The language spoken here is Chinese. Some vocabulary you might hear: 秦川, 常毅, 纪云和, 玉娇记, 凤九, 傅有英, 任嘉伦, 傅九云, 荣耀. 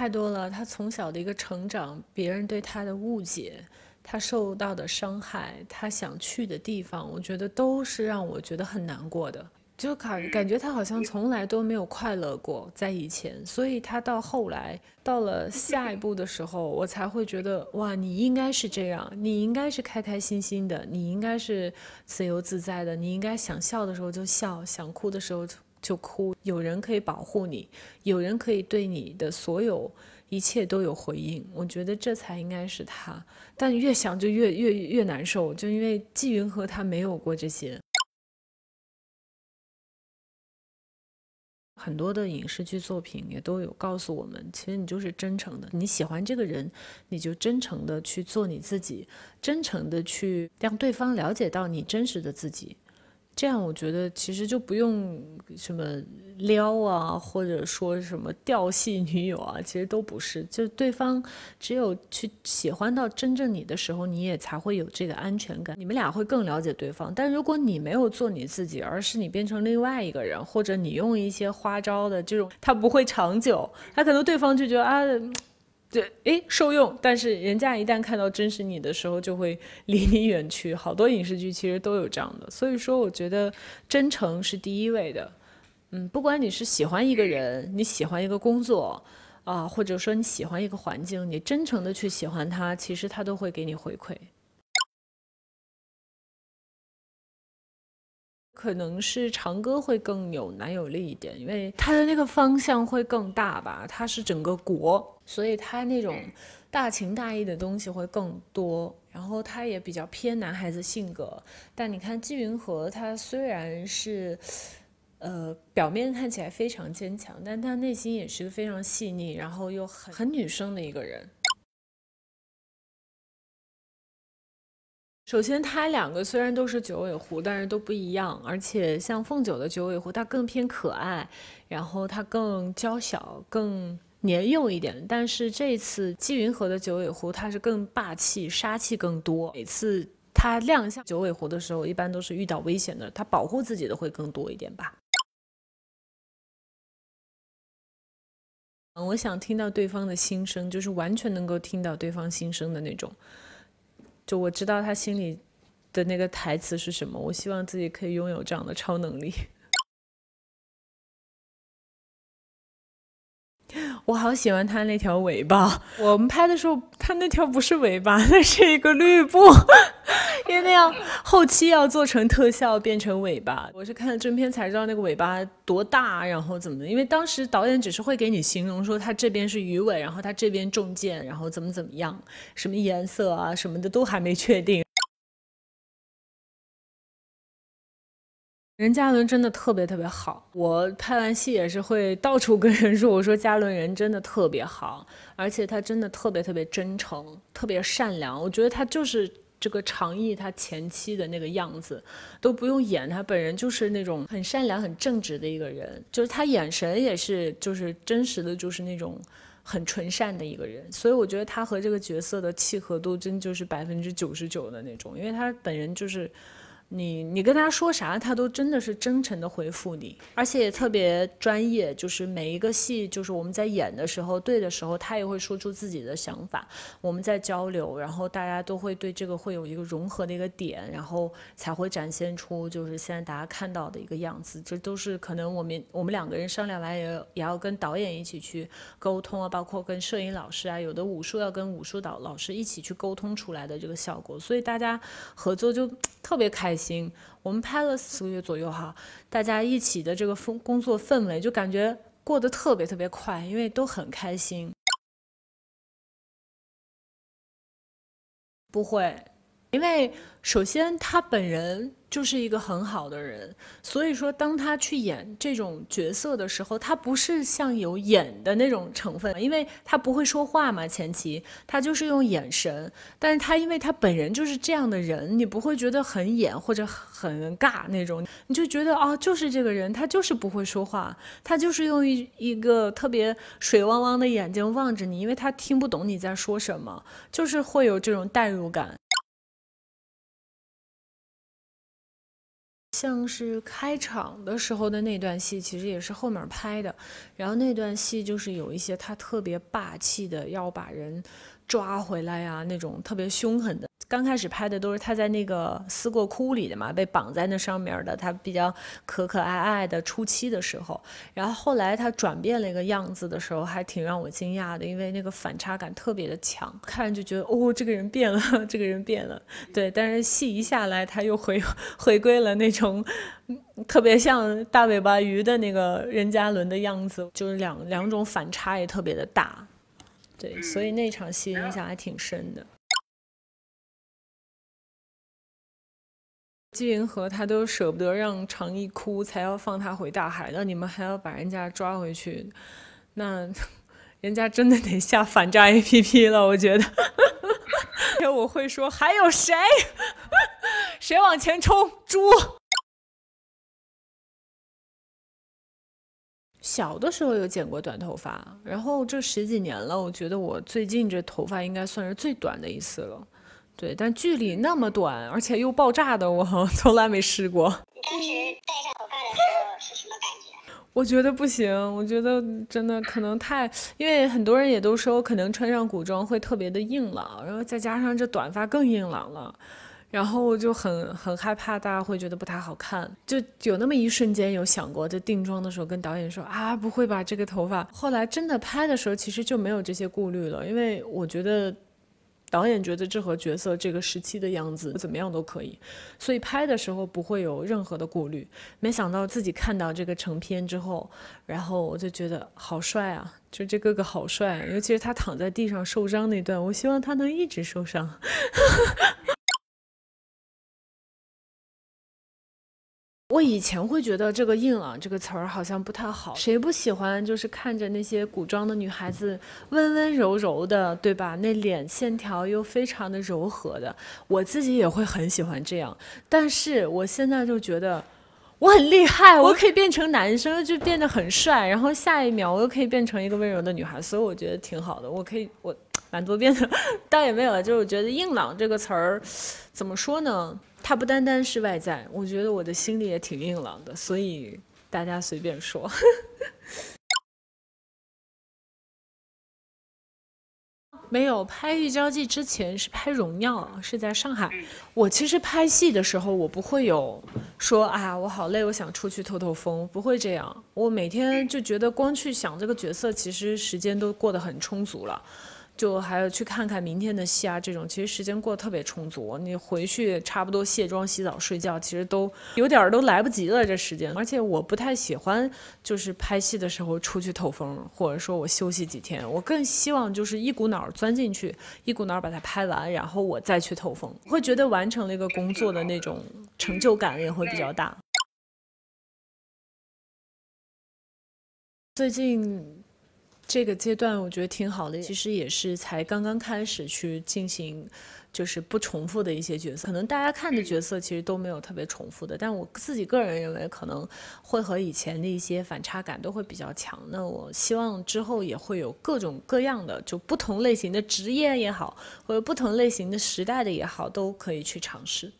太多了，他从小的一个成长，别人对他的误解，他受到的伤害，他想去的地方，我觉得都是让我觉得很难过的。就感觉他好像从来都没有快乐过，在以前，所以他到后来到了下一步的时候，我才会觉得哇，你应该是这样，你应该是开开心心的，你应该是自由自在的，你应该想笑的时候就笑，想哭的时候就哭，有人可以保护你，有人可以对你的所有一切都有回应，我觉得这才应该是他。但越想就越难受，就因为纪云和他没有过这些。很多的影视剧作品也都有告诉我们，其实你就是真诚的，你喜欢这个人，你就真诚的去做你自己，真诚的去让对方了解到你真实的自己。这样我觉得其实就不用什么撩啊，或者说什么调戏女友啊，其实都不是，就是对方只有去喜欢到真正你的时候，你也才会有这个安全感，你们俩会更了解对方。但如果你没有做你自己，而是你变成另外一个人，或者你用一些花招的这种，他不会长久，他可能对方就觉得啊，对，哎，受用，但是人家一旦看到真实你的时候，就会离你远去。好多影视剧其实都有这样的，所以说我觉得真诚是第一位的。不管你是喜欢一个人，你喜欢一个工作啊，或者说你喜欢一个环境，你真诚的去喜欢他，其实他都会给你回馈。可能是长歌会更有男友力一点，因为他的那个方向会更大吧，他是整个国，所以他那种大情大义的东西会更多，然后他也比较偏男孩子性格。但你看纪云和，他虽然是表面看起来非常坚强，但他内心也是个非常细腻，然后又很女生的一个人。首先，他两个虽然都是九尾狐，但是都不一样。而且像凤九的九尾狐，它更偏可爱，然后它更娇小、更年幼一点。但是这次纪云和的九尾狐，它是更霸气、杀气更多。每次他亮相九尾狐的时候，一般都是遇到危险的，他保护自己的会更多一点吧。我想听到对方的心声，就是完全能够听到对方心声的那种。就我知道他心里的那个台词是什么，我希望自己可以拥有这样的超能力。我好喜欢他那条尾巴，我们拍的时候他那条不是尾巴，那是一个绿布，因为那样后期要做成特效变成尾巴。我是看了正片才知道那个尾巴多大，然后怎么，因为当时导演只是会给你形容说他这边是鱼尾，然后他这边中箭，然后怎么样，什么颜色啊什么的都还没确定。人嘉伦真的特别特别好，我拍完戏也是会到处跟人说，我说嘉伦人真的特别好，而且他真的特别特别真诚，特别善良。我觉得他就是这个常毅他前期的那个样子，都不用演，他本人就是那种很善良很正直的一个人，就是他眼神也是就是真实的，就是那种很纯善的一个人。所以我觉得他和这个角色的契合度真就是99%的那种，因为他本人就是你跟他说啥，他都真的是真诚的回复你，而且也特别专业。就是每一个戏，就是我们在演的时候，对的时候，他也会说出自己的想法，我们在交流，然后大家都会对这个会有一个融合的一个点，然后才会展现出就是现在大家看到的一个样子。这都是可能我们两个人商量完也要跟导演一起去沟通啊，包括跟摄影老师啊，有的武术要跟武术老师一起去沟通出来的这个效果，所以大家合作就特别开心。我们拍了4个月左右哈，大家一起的这个工作氛围就感觉过得特别特别快，因为都很开心。不会，因为首先他本人就是一个很好的人，所以说当他去演这种角色的时候，他不是像有演的那种成分，因为他不会说话嘛，前期他就是用眼神，但是他因为他本人就是这样的人，你不会觉得很演或者很尬那种，你就觉得哦，就是这个人，他就是不会说话，他就是用一个特别水汪汪的眼睛望着你，因为他听不懂你在说什么，就是会有这种代入感。像是开场的时候的那段戏，其实也是后面拍的。然后那段戏就是有一些他特别霸气的要把人抓回来呀、那种特别凶狠的。刚开始拍的都是他在那个思过窟里的嘛，被绑在那上面的，他比较可爱的初期的时候。然后后来他转变了一个样子的时候，还挺让我惊讶的，因为那个反差感特别的强，看就觉得哦，这个人变了，这个人变了。对，但是戏一下来，他又回归了那种特别像大尾巴鱼的那个任嘉伦的样子，就是两种反差也特别的大。对，所以那场戏印象还挺深的。 姬云和他都舍不得让常毅哭，才要放他回大海。那你们还要把人家抓回去，那人家真的得下反诈 APP 了，我觉得。我会说还有谁？谁往前冲？猪！小的时候有剪过短头发，然后这10几年了，我觉得我最近这头发应该算是最短的一次了。 对，但距离那么短，而且又爆炸的，我从来没试过。你当时戴上头发的时候是什么感觉？我觉得不行，我觉得真的可能太，因为很多人也都说，可能穿上古装会特别的硬朗，然后再加上这短发更硬朗了，然后我就很害怕大家会觉得不太好看，就有那么一瞬间有想过，在定妆的时候跟导演说啊，不会吧这个头发？后来真的拍的时候，其实就没有这些顾虑了，因为我觉得。 导演觉得这和角色这个时期的样子怎么样都可以，所以拍的时候不会有任何的顾虑。没想到自己看到这个成片之后，然后我就觉得好帅啊！就这哥哥好帅，尤其是他躺在地上受伤那段，我希望他能一直受伤。我以前会觉得这个“硬朗”这个词儿好像不太好，谁不喜欢？就是看着那些古装的女孩子温温柔柔的，对吧？那脸线条又非常的柔和的，我自己也会很喜欢这样。但是我现在就觉得我很厉害，我可以变成男生，就变得很帅，然后下一秒我又可以变成一个温柔的女孩，所以我觉得挺好的。我可以，我蛮多变的，倒也没有，就是我觉得“硬朗”这个词儿怎么说呢？ 它不单单是外在，我觉得我的心里也挺硬朗的，所以大家随便说。没有拍《玉娇记》之前是拍《荣耀》，是在上海。我其实拍戏的时候，我不会有说啊，我好累，我想出去透透风，不会这样。我每天就觉得光去想这个角色，其实时间都过得很充足了。 就还要去看看明天的戏啊，这种其实时间过得特别充足。你回去差不多卸妆、洗澡、睡觉，其实都有点儿都来不及了这时间。而且我不太喜欢就是拍戏的时候出去透风，或者说我休息几天。我更希望就是一股脑钻进去，一股脑把它拍完，然后我再去透风，会觉得完成了一个工作的那种成就感也会比较大。最近。 这个阶段我觉得挺好的，其实也是才刚刚开始去进行，就是不重复的一些角色。可能大家看的角色其实都没有特别重复的，但我自己个人认为可能会和以前的一些反差感都会比较强。那我希望之后也会有各种各样的，就不同类型的职业也好，或者不同类型的时代的也好，都可以去尝试。